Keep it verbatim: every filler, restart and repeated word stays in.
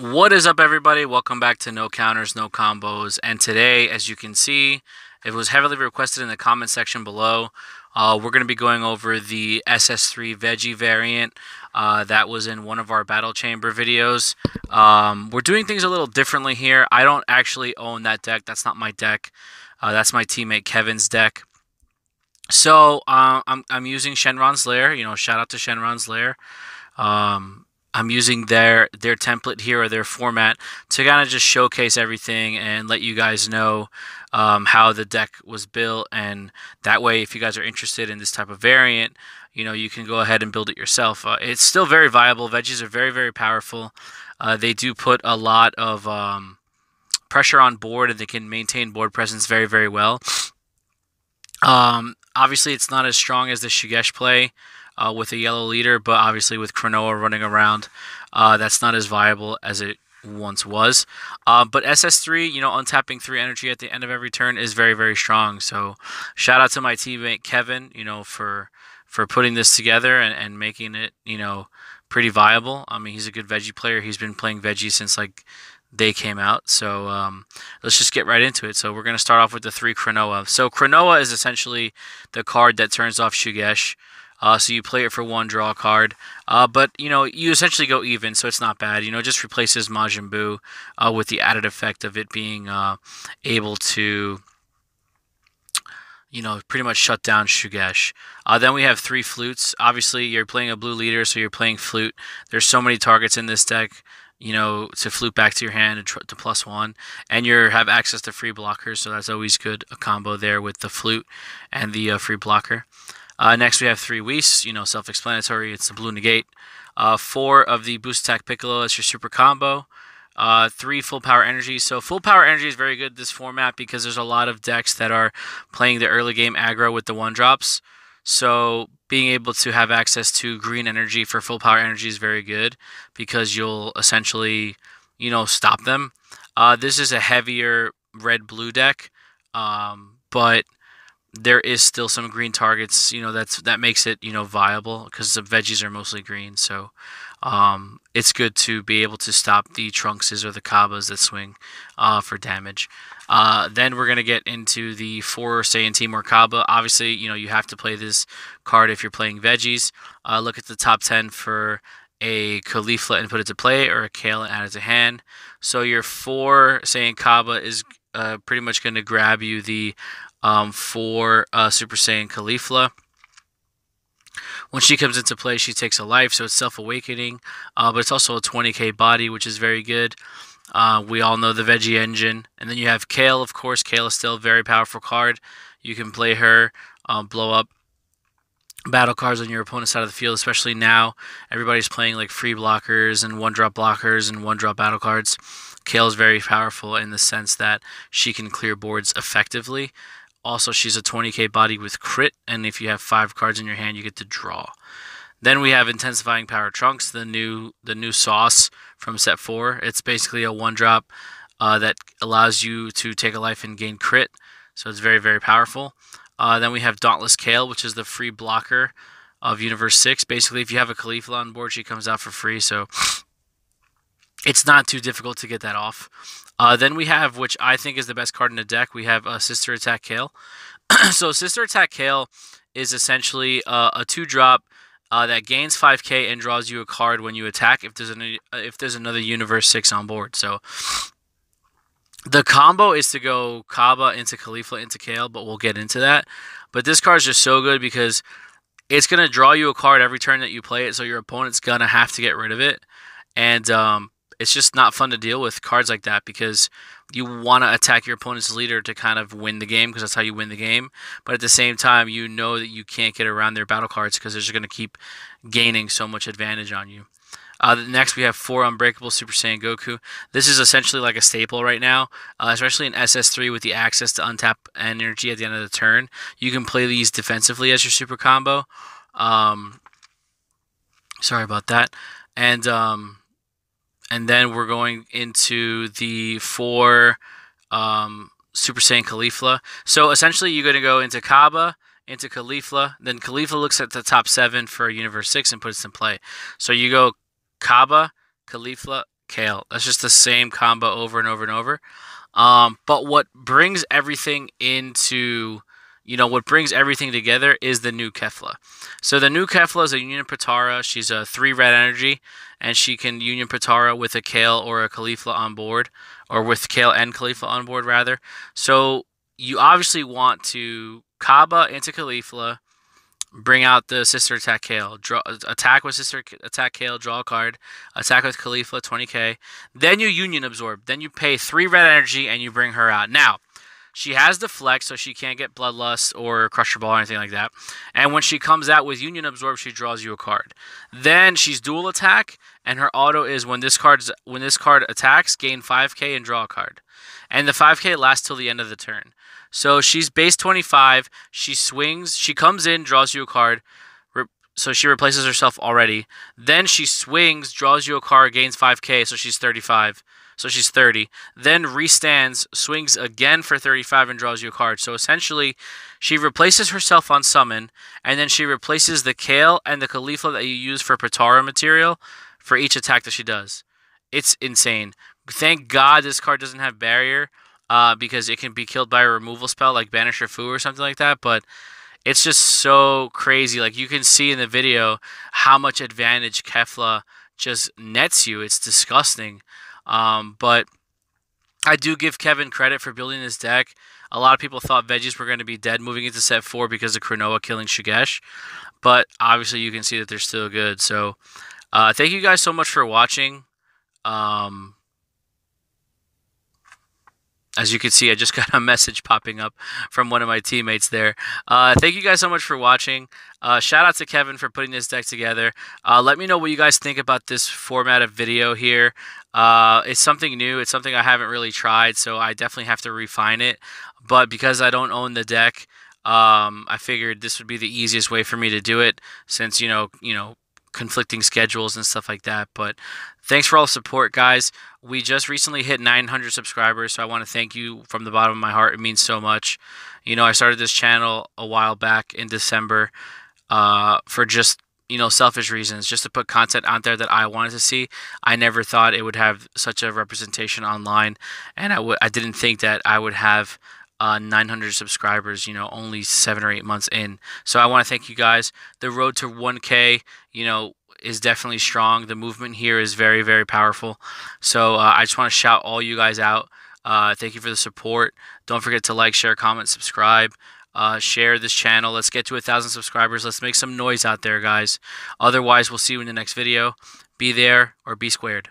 What is up, everybody? Welcome back to No Counters No Combos, and today, as you can see, it was heavily requested in the comment section below. Uh, we're going to be going over the S S three veggie variant uh, that was in one of our Battle Chamber videos. Um, we're doing things a little differently here. I don't actually own that deck. That's not my deck. Uh, that's my teammate Kevin's deck. So uh, I'm, I'm using Shenron's Lair. You know, shout out to Shenron's Lair. Um, I'm using their their template here, or their format, to kind of just showcase everything and let you guys know um, how the deck was built, and that way, if you guys are interested in this type of variant, you know, you can go ahead and build it yourself. Uh, it's still very viable. Veggies are very, very powerful. Uh, they do put a lot of um, pressure on board, and they can maintain board presence very, very well. Um, obviously, it's not as strong as the Shigesh play, Uh, with a yellow leader, but obviously with Chronoa running around, uh, that's not as viable as it once was. Uh, but S S three, you know, untapping three energy at the end of every turn is very, very strong. So shout out to my teammate Kevin, you know, for for putting this together and, and making it, you know, pretty viable. I mean, he's a good veggie player. He's been playing veggie since, like, they came out. So um, let's just get right into it. So we're going to start off with the three Chronoa. So Chronoa is essentially the card that turns off Shigesh. Uh, so you play it for one, draw a card. Uh, but, you know, you essentially go even, so it's not bad. You know, it just replaces Majin Buu uh, with the added effect of it being uh, able to, you know, pretty much shut down Shigesh. Uh, then we have three Flutes. Obviously, you're playing a blue leader, so you're playing Flute. There's so many targets in this deck, you know, to flute back to your hand and tr to plus one. And you have access to free blockers, so that's always good, a combo there with the Flute and the uh, free blocker. Uh, next, we have three Weiss, you know, self-explanatory. It's the blue negate. Uh, four of the boost attack Piccolo. That's your super combo. Uh, three full power energy. So full power energy is very good this format because there's a lot of decks that are playing the early game aggro with the one drops. So being able to have access to green energy for full power energy is very good because you'll essentially, you know, stop them. Uh, this is a heavier red-blue deck, um, but there is still some green targets, you know, that's that makes it, you know, viable because the veggies are mostly green. So um, it's good to be able to stop the Trunkses or the Cabbas that swing uh, for damage. Uh, then we're going to get into the four Saiyan Team or Cabba. Obviously, you know, you have to play this card if you're playing veggies. Uh, look at the top ten for a Caulifla and put it to play, or a Kale and add it to hand. So your four Saiyan Cabba is uh, pretty much going to grab you the Um, for uh, Super Saiyan Caulifla. When she comes into play, she takes a life, so it's self-awakening, uh, but it's also a twenty K body, which is very good. Uh, we all know the veggie engine. And then you have Kale, of course. Kale is still a very powerful card. You can play her, uh, blow up battle cards on your opponent's side of the field, especially now. Everybody's playing like free blockers and one-drop blockers and one-drop battle cards. Kale is very powerful in the sense that she can clear boards effectively. Also, she's a twenty K body with crit, and if you have five cards in your hand, you get to draw. Then we have Intensifying Power Trunks, the new the new sauce from set four. It's basically a one-drop uh, that allows you to take a life and gain crit, so it's very, very powerful. Uh, then we have Dauntless Kale, which is the free blocker of Universe six. Basically, if you have a Caulifla on board, she comes out for free, so it's not too difficult to get that off. Uh, then we have, which I think is the best card in the deck, we have uh, Sister Attack Kale. So Sister Attack Kale is essentially uh, a two-drop uh, that gains five K and draws you a card when you attack if there's, an, if there's another Universe six on board. So the combo is to go Cabba into Caulifla into Kale, but we'll get into that. But this card is just so good because it's going to draw you a card every turn that you play it, so your opponent's going to have to get rid of it. And um, it's just not fun to deal with cards like that because you want to attack your opponent's leader to kind of win the game because that's how you win the game. But at the same time, you know that you can't get around their battle cards because they're just going to keep gaining so much advantage on you. Uh, next, we have four Unbreakable Super Saiyan Goku. This is essentially like a staple right now, uh, especially in S S three with the access to untap energy at the end of the turn. You can play these defensively as your super combo. Um, sorry about that. And um, and then we're going into the four um, Super Saiyan Caulifla. So essentially, you're going to go into Cabba, into Caulifla. Then Caulifla looks at the top seven for Universe six and puts it in play. So you go Cabba, Caulifla, Kale. That's just the same combo over and over and over. Um, but what brings everything into, you know, what brings everything together is the new Kefla. So the new Kefla is a Union Potara. She's a three red energy, and she can Union Potara with a Kale or a Caulifla on board, or with Kale and Caulifla on board, rather. So you obviously want to Cabba into Caulifla, bring out the Sister Attack Kale, draw, attack with Sister Attack Kale, draw a card, attack with Caulifla, twenty K. Then you Union Absorb. Then you pay three red energy and you bring her out. Now, she has the flex, so she can't get Bloodlust or Crusher Ball or anything like that. And when she comes out with Union Absorb, she draws you a card. Then she's dual attack, and her auto is when this card's when this card attacks, gain five K and draw a card. And the five K lasts till the end of the turn. So she's base twenty-five, she swings, she comes in, draws you a card, so she replaces herself already. Then she swings, draws you a card, gains five K, so she's thirty-five. So she's thirty. Then restands, swings again for thirty-five, and draws you a card. So essentially, she replaces herself on summon, and then she replaces the Kale and the Caulifla that you use for Potara material for each attack that she does. It's insane. Thank God this card doesn't have barrier, uh, because it can be killed by a removal spell like Banish or Fu or something like that, but it's just so crazy. Like, you can see in the video how much advantage Kefla just nets you. It's disgusting. Um, but I do give Kevin credit for building this deck. A lot of people thought veggies were going to be dead moving into set four because of Chronoa killing Shigesh, but obviously you can see that they're still good. So, uh, thank you guys so much for watching. Um, as you can see, I just got a message popping up from one of my teammates there. Uh, thank you guys so much for watching. Uh, shout out to Kevin for putting this deck together. Uh, let me know what you guys think about this format of video here. Uh, it's something new. It's something I haven't really tried, so I definitely have to refine it. But because I don't own the deck, um, I figured this would be the easiest way for me to do it, since, you know, you know, conflicting schedules and stuff like that. But thanks for all the support, guys. We just recently hit nine hundred subscribers, so I want to thank you from the bottom of my heart. It means so much. You know, I started this channel a while back in December uh, for just, you know, selfish reasons, just to put content out there that I wanted to see. I never thought it would have such a representation online, and I, w I didn't think that I would have Uh, nine hundred subscribers, you know, only seven or eight months in. So I want to thank you guys. The road to one K, you know, is definitely strong. The movement here is very, very powerful. So uh, I just want to shout all you guys out. Uh, thank you for the support. Don't forget to like, share, comment, subscribe. Uh, share this channel. Let's get to a thousand subscribers. Let's make some noise out there, guys. Otherwise, we'll see you in the next video. Be there or be squared.